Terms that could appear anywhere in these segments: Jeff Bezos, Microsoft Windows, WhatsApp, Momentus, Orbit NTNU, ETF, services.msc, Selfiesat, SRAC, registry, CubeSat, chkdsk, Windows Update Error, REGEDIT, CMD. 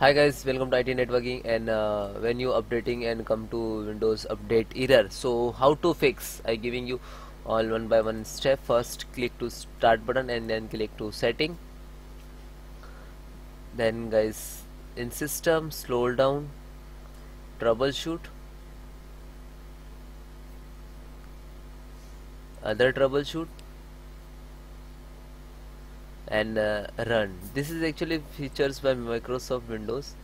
Hi guys, welcome to IT networking. And when you updating and come to Windows update error, so how to fix, I giving you all one by one step. First click to start button and then click to setting. Then guys, in system, slow down, troubleshoot, other troubleshoot, and run. This is actually features by Microsoft Windows,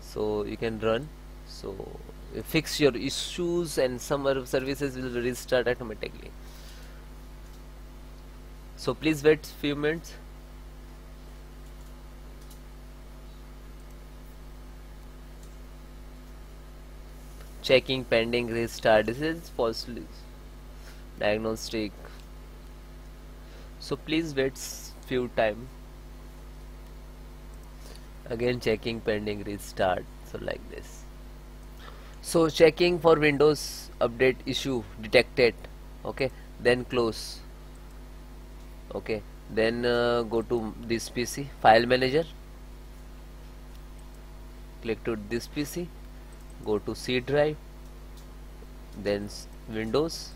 so you can run. So you fix your issues and some services will restart automatically. So please wait few minutes. Checking pending restart. This is falsely diagnostic. So please wait few time. Again checking pending restart. So like this. So checking for Windows update issue detected. Okay, then close. Okay, then go to this PC file manager. Click to this PC. Go to C drive. Then Windows.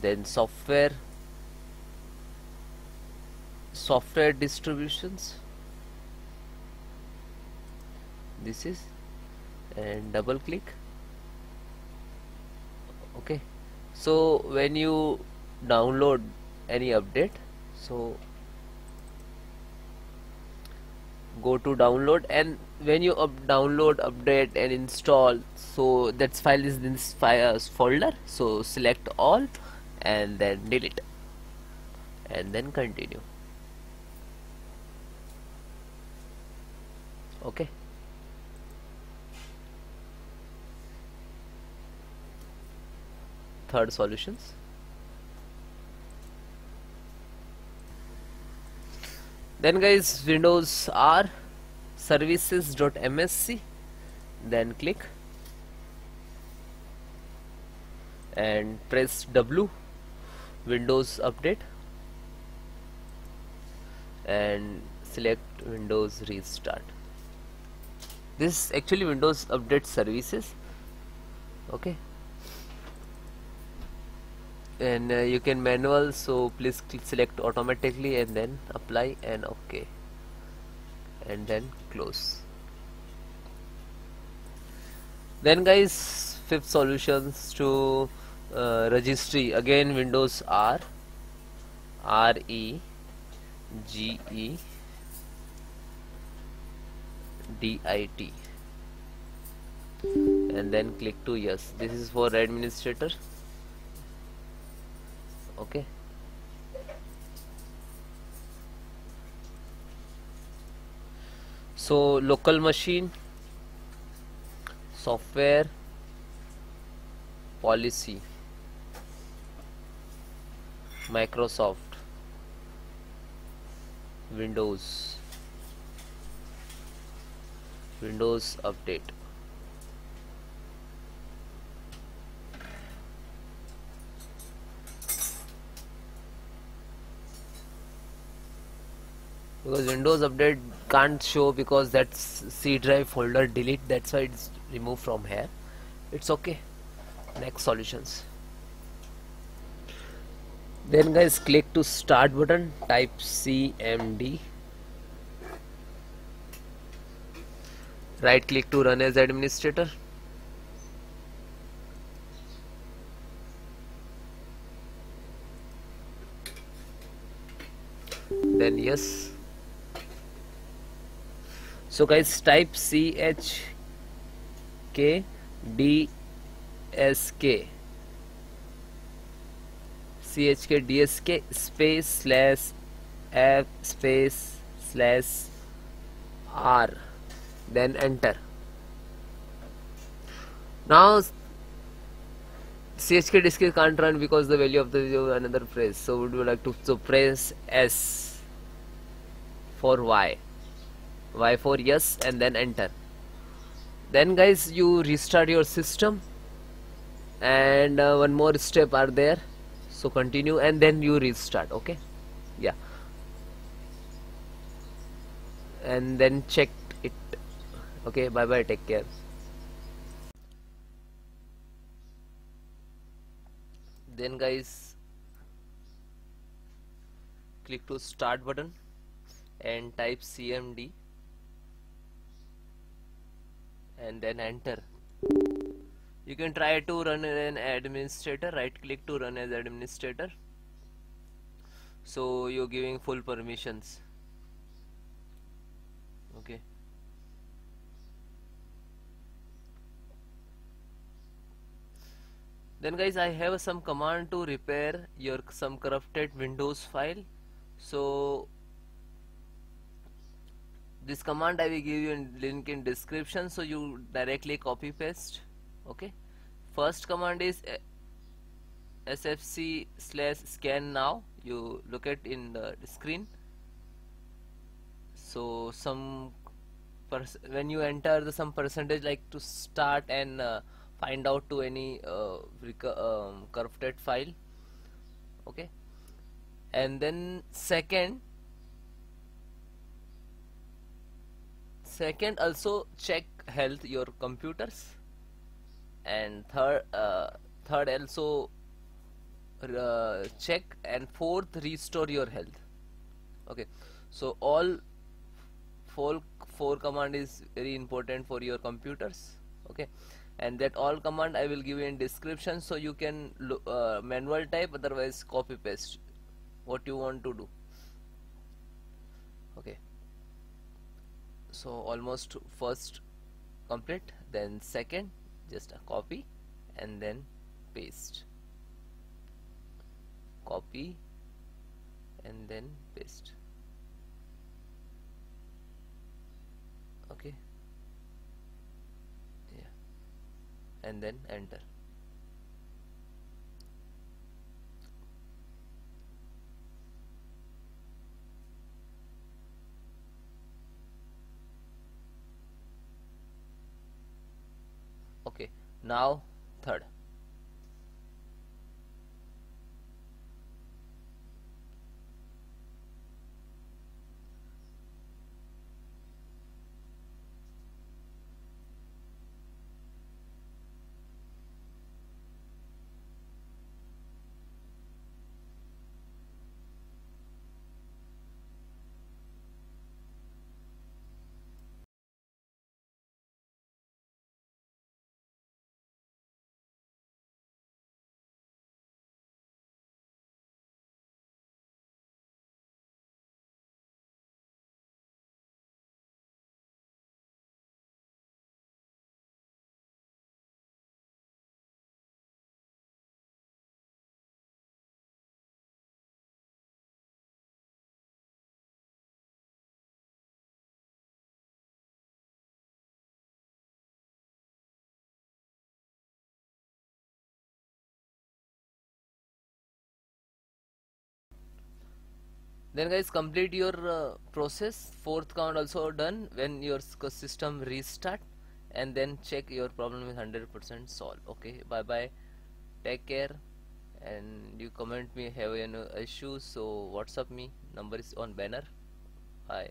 Then software distributions, this is, and double click. Okay, so when you download any update, so go to download, and when you download, update and install, so that file is in this folder, so select all and then delete and then continue. Okay, third solutions. Then guys, Windows R services.msc, then click and press W, Windows update, and select Windows restart. This is actually Windows update services. Okay, and you can manual, so please select automatically and then apply and okay, and then close. Then guys, fifth solutions to registry. Again Windows R, REGEDIT, and then click to yes. This is for administrator. Okay, so local machine, software, policy, Microsoft Windows, Windows update. Because Windows update can't show because that's C drive folder delete, that's why it's removed from here. It's okay. Next solutions. Then guys, click to start button, type CMD. Right click to run as administrator. Then yes. So guys, type chkdsk space slash f space slash r, then enter. Now chkdsk can't run because the value of the another phrase, so would you like to, so press S for y for yes and then enter. Then guys, you restart your system, and one more step are there, so continue and then you restart. Okay, yeah, and then check it. Okay, bye bye, take care. Then guys, click to start button and type CMD and then enter. You can try to run as an administrator, right click to run as administrator. So you're giving full permissions. Okay. Then guys, I have some command to repair your some corrupted Windows file. So this command I will give you in link in description, so you directly copy paste. Okay, first command is sfc/scan now. You look at in the screen. So some when you enter the some percentage like to start and find out to any corrupted file. Okay, and then second also check health your computers, and third also check, and fourth restore your health. Okay, so all four command is very important for your computers. Okay, and that all command I will give you in description, so you can manual type, otherwise copy paste what you want to do. Okay, so almost first complete, then second just a copy and then paste, copy and then paste. Okay, yeah, and then enter. Okay, now third. Then guys, complete your process. Fourth count also done. When your system restart, and then check your problem is 100% solved. Okay, bye bye, take care, and you comment me have any issues, so WhatsApp me, number is on banner. Bye.